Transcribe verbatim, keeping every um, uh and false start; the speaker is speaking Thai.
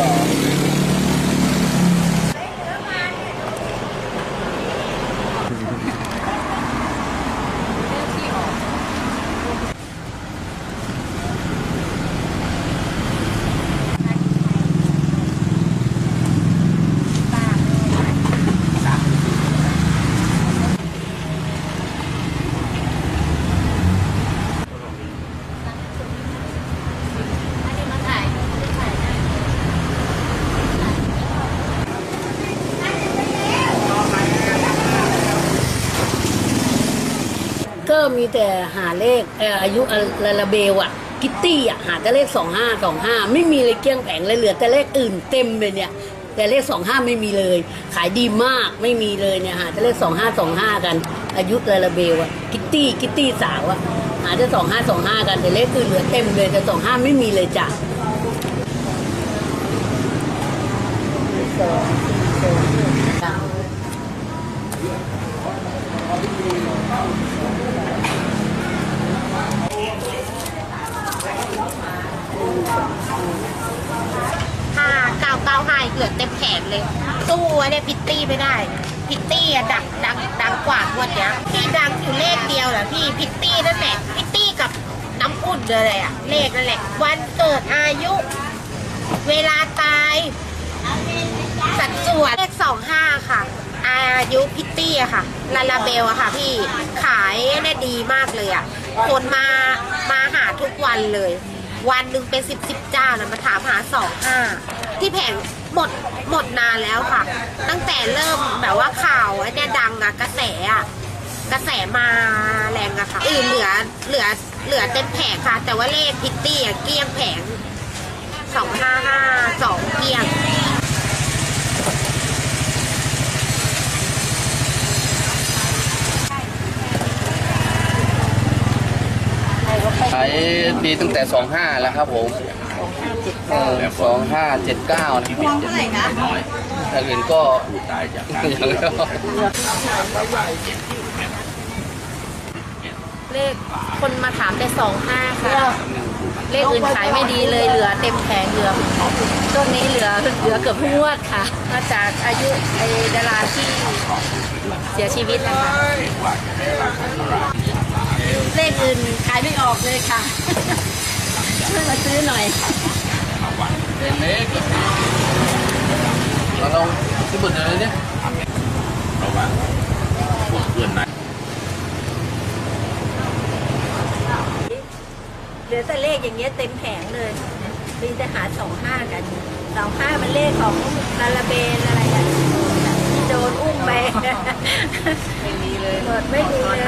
สองก็มีแต่หาเลขอายุลาลาเบลอะคิตตี้อะหาแต่เลขสองห้าสองห้าไม่มีเลยเกลี้ยงแผงเลยเหลือแต่เลขอื่นเต็มเลยเนี่ยแต่เลขสองห้าไม่มีเลยขายดีมากไม่มีเลยเนี่ยหาแต่เลขสองห้าสองห้ากันอายุลาลาเบลอะคิตตี้คิตตี้สาวอะหาแต่สองห้าสองห้ากันแต่เลขอื่นเหลือเต็มเลยแต่สองห้าไม่มีเลยจ้ะค่ะเก่าเก่าหายเหลือเต็มแขนเลยตู้เนี่ยพิตตี้ไม่ได้พิตตี้อะดักดักดังกว่าวันเนี้ยพี่ดังอยู่เลขเดียวแหละพี่พิตตี้นั่นแหละพิตตี้กับน้ำอุ่นเลยอะเลขนั่นแหละวันเกิดอายุเวลาตายสัดส่วนเลขสองห้าค่ะอายุพิตตี้อะค่ะลาลาเบลอะค่ะพี่ขายเนี่ยดีมากเลยอะคนมามาหาทุกวันเลยวันหนึ่งเป็นสิบสิบเจ้านะมาถามหาสองห้าที่แผงหมดหมดนานแล้วค่ะตั้งแต่เริ่มแบบว่าข่าวไอ้เนี่ยดังอะกระแสอะกระแสมาแรงอะค่ะอื่นเหลือเหลือเหลือเต็มแผงค่ะแต่ว่าเลขพิตตี้อะเกลี้ยงแผงสองห้าห้าสองเกลี้ยงขายปีตั้งแต่สองห้าแล้วครับผมสองห้าเจ็ดเก้าที่เป็นแต่อื่นก็ตายจากเลขคนมาถามแต่สองห้าค่ะเลขอื่นขายไม่ดีเลยเหลือเต็มแผงเหลือช่วงนี้เหลือเหลือเกือบทุกงวดค่ะมาจากอายุไอดาราที่เสียชีวิตนะคะเลขอื่นขายไม่ออกเลยค่ะช่วยมาซื้อหน่อยเป็นเล็กเราลองซื้อบุญอะไรเนี่ยเราบ้างเพื่อนไหนเหลือแต่เลขอย่างเงี้ยเต็มแผงเลยมีแต่หาสองห้ากันสองห้ามันเลขของลาลาเบลอะไรอย่างเงี้ยโดนอุ้มไปไม่มีเลยไม่มีเลย